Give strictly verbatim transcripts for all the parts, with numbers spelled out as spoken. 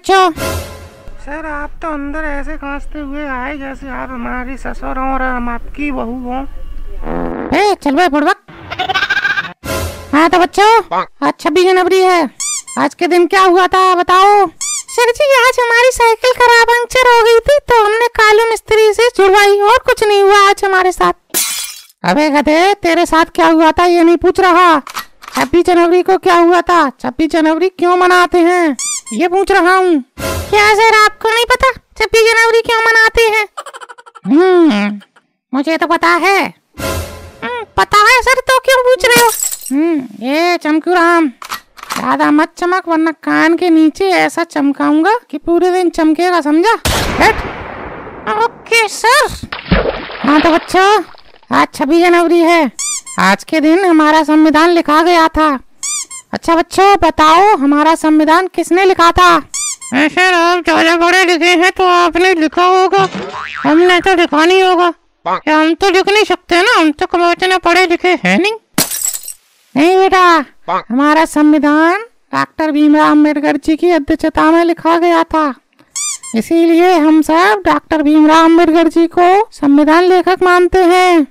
बच्चों? सर आप तो अंदर ऐसे खांसते हुए आए जैसे आप हमारी ससुर हो और हम आपकी बहू हो। ए, चल बे बुड़बक। हाँ तो बच्चों आज छब्बीस जनवरी है, आज के दिन क्या हुआ था बताओ। सर जी आज हमारी साइकिल खराब पंक्चर हो गई थी तो हमने कालू मिस्त्री से जुड़वाई और कुछ नहीं हुआ आज हमारे साथ। अबे गधे तेरे साथ क्या हुआ था ये नहीं पूछ रहा, छब्बीस जनवरी को क्या हुआ था, छब्बीस जनवरी क्यों मनाते हैं ये पूछ रहा हूँ। क्या सर आपको नहीं पता छब्बीस जनवरी क्यों मनाते हैं? हम्म मुझे तो पता है। पता है सर तो क्यों पूछ रहे हो? हम्म ये चमकू राम दादा मत चमक वरना कान के नीचे ऐसा चमकाऊंगा कि पूरे दिन चमकेगा, समझा? Okay sir. हाँ तो बच्चों आज छब्बीस जनवरी है, आज के दिन हमारा संविधान लिखा गया था। अच्छा बच्चों बताओ हमारा संविधान किसने लिखा था? सर आप ज्यादा बड़े लिखे हैं तो आपने लिखा होगा, हमने तो लिखा नहीं होगा। हम तो लिख नहीं सकते ना, हम तो कमाचना पढ़े लिखे है नहीं। नहीं बेटा हमारा संविधान डॉक्टर भीमराव अम्बेडकर जी की अध्यक्षता में लिखा गया था, इसीलिए हम सब डॉक्टर भीमराव अम्बेडकर जी को संविधान लेखक मानते हैं।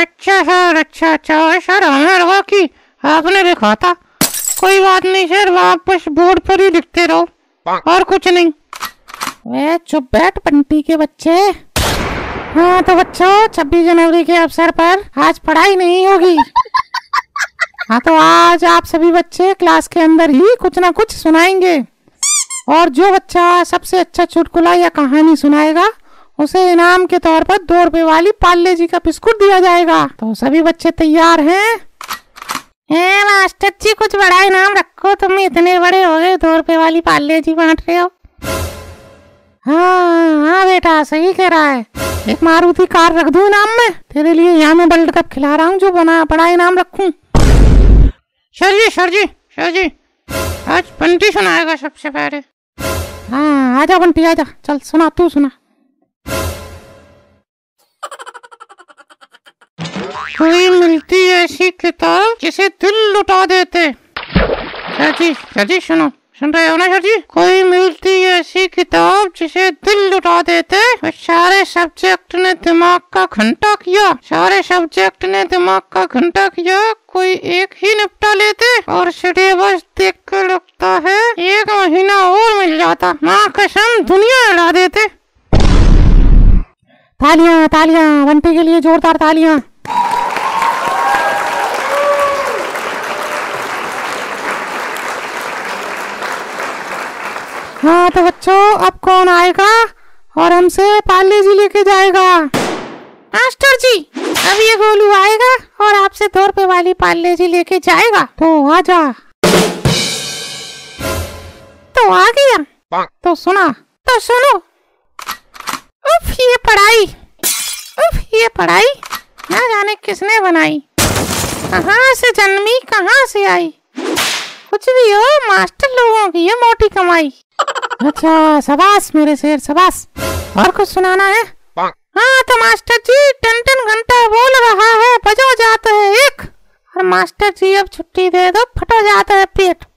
अच्छा सर, अच्छा अच्छा सर हमें लगा कि आपने लिखा था। कोई बात नहीं सर, वापस बोर्ड पर ही लिखते रहो और कुछ नहीं। वे चुप बैठ पंटी के बच्चे। हाँ तो बच्चों छब्बीस जनवरी के अवसर पर आज पढ़ाई नहीं होगी। हाँ तो आज आप सभी बच्चे क्लास के अंदर ही कुछ ना कुछ सुनाएंगे और जो बच्चा सबसे अच्छा चुटकुला या कहानी सुनाएगा उसे इनाम के तौर पर दो रुपए वाली पार्ले जी का बिस्कुट दिया जाएगा। तो सभी बच्चे तैयार हैं? ए मास्टर जी कुछ बड़ा इनाम रखो, तुम इतने बड़े हो गए दो रुपए वाली पार्ले जी बांट रहे हो। हाँ हाँ बेटा सही कह रहा है, एक मारूती कार रख दूं इनाम में तेरे लिए, यहाँ मैं वर्ल्ड कप खिला रहा हूँ जो बना बड़ा इनाम रखूँ। Sir ji sir ji sir ji आज पंटी सुनाएगा सबसे पहले। हाँ आजा पंटी आजा, चल सुना तू सुना। कोई मिलती ऐसी किताब जिसे दिल लुटा देते। सर जी सर जी सुनो, सुन रहे हो ना सर जी? कोई मिलती ऐसी किताब जिसे दिल लुटा देते, सारे सब्जेक्ट ने दिमाग का घंटा किया, सारे सब्जेक्ट ने दिमाग का घंटा किया, कोई एक ही निपटा लेते और सिलेबस देख कर लगता है एक महीना और मिल जाता, माँ कसम दुनिया हिला देते। तालियां तालियां बंटी के लिए, जोरदार तालियां। हाँ तो बच्चों अब कौन आएगा और हमसे पार्ले जी लेके जाएगा? मास्टर जी अब ये गोलू आएगा और आपसे दो रुपए वाली पार्ले जी लेके जाएगा। तो आजा। तो आ गया, तो सुना, तो सुनो। उफ ये पढ़ाई, उफ ये पढ़ाई ना जाने किसने बनाई, कहाँ से जन्मी कहाँ से आई, कुछ भी हो मास्टर लोगों की ये मोटी कमाई। अच्छा शाबाश मेरे शेर शाबाश, और कुछ सुनाना है? हाँ तो मास्टर जी टन टन घंटा बोल रहा है, बजो जाता है एक, और मास्टर जी अब छुट्टी दे दो फटो जाता है पेट।